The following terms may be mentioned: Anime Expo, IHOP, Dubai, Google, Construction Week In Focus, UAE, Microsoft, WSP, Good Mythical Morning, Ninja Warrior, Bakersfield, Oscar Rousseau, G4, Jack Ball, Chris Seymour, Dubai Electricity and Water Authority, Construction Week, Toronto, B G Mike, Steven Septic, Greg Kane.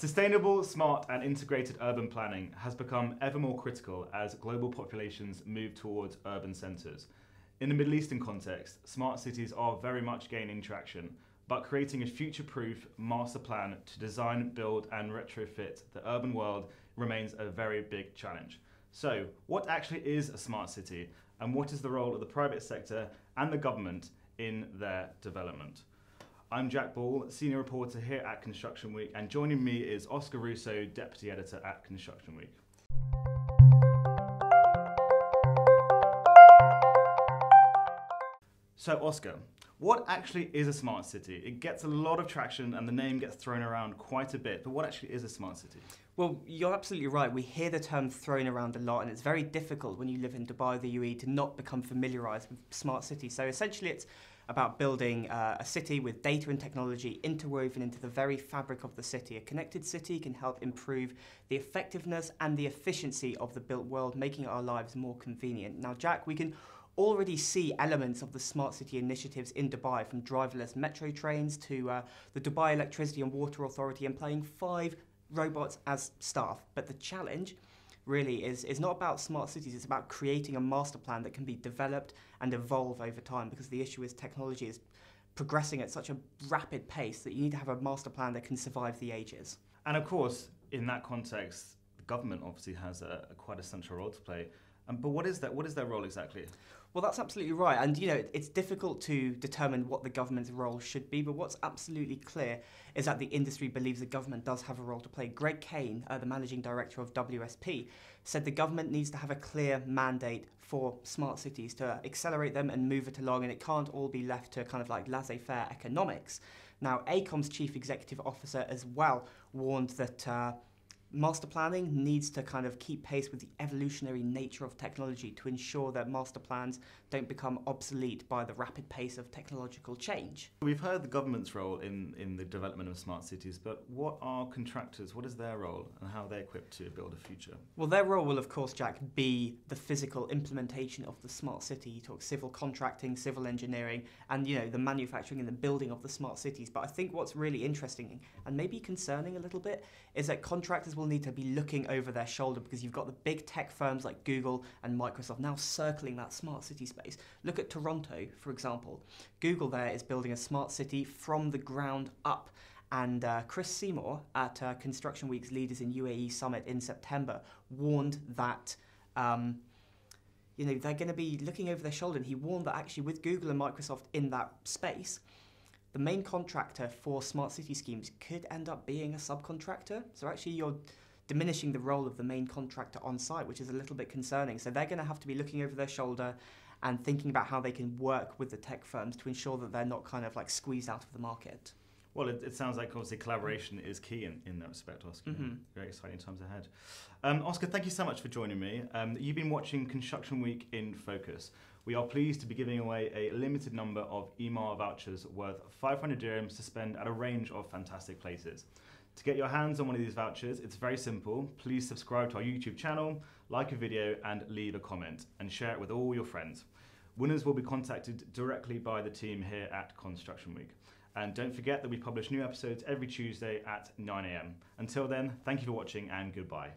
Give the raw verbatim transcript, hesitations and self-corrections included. Sustainable, smart, and integrated urban planning has become ever more critical as global populations move towards urban centres. In the Middle Eastern context, smart cities are very much gaining traction, but creating a future-proof master plan to design, build, and retrofit the urban world remains a very big challenge. So, what actually is a smart city, and what is the role of the private sector and the government in their development? I'm Jack Ball, Senior Reporter here at Construction Week, and joining me is Oscar Rousseau, Deputy Editor at Construction Week. So Oscar, what actually is a smart city? It gets a lot of traction and the name gets thrown around quite a bit, but what actually is a smart city? Well, you're absolutely right. We hear the term thrown around a lot, and it's very difficult when you live in Dubai or the U A E to not become familiarised with smart city. So essentially it's about building uh, a city with data and technology interwoven into the very fabric of the city. A connected city can help improve the effectiveness and the efficiency of the built world, making our lives more convenient. Now, Jack, we can already see elements of the smart city initiatives in Dubai, from driverless metro trains to uh, the Dubai Electricity and Water Authority employing five robots as staff. But the challenge really is, is not about smart cities, it's about creating a master plan that can be developed and evolve over time, because the issue is technology is progressing at such a rapid pace that you need to have a master plan that can survive the ages. And of course, in that context, the government obviously has a, a quite a central role to play. Um, but what is that? What is their role exactly? Well, that's absolutely right. And, you know, it's difficult to determine what the government's role should be, but what's absolutely clear is that the industry believes the government does have a role to play. Greg Kane, uh, the managing director of W S P, said the government needs to have a clear mandate for smart cities to accelerate them and move it along, and it can't all be left to kind of like laissez-faire economics. Now, AECOM's chief executive officer as well warned that uh, master planning needs to kind of keep pace with the evolutionary nature of technology to ensure that master plans don't become obsolete by the rapid pace of technological change. We've heard the government's role in, in the development of smart cities, but what are contractors, what is their role, and how are they equipped to build a future? Well, their role will, of course, Jack, be the physical implementation of the smart city. You talk civil contracting, civil engineering, and, you know, the manufacturing and the building of the smart cities. But I think what's really interesting, and maybe concerning a little bit, is that contractors will will need to be looking over their shoulder, because you've got the big tech firms like Google and Microsoft now circling that smart city space. Look at Toronto, for example. Google there is building a smart city from the ground up. And uh, Chris Seymour at uh, Construction Week's Leaders in U A E Summit in September warned that um, you know, they're going to be looking over their shoulder. And he warned that actually with Google and Microsoft in that space, the main contractor for smart city schemes could end up being a subcontractor. So actually you're diminishing the role of the main contractor on site, which is a little bit concerning. So they're going to have to be looking over their shoulder and thinking about how they can work with the tech firms to ensure that they're not kind of like squeezed out of the market. Well, it, it sounds like obviously collaboration is key in, in that respect, Oscar. Mm-hmm. Very exciting times ahead. Um, Oscar, thank you so much for joining me. Um, you've been watching Construction Week in Focus. We are pleased to be giving away a limited number of E M A R vouchers worth five hundred dirhams to spend at a range of fantastic places. To get your hands on one of these vouchers, it's very simple. Please subscribe to our YouTube channel, like a video, and leave a comment, and share it with all your friends. Winners will be contacted directly by the team here at Construction Week. And don't forget that we publish new episodes every Tuesday at nine a m Until then, thank you for watching and goodbye.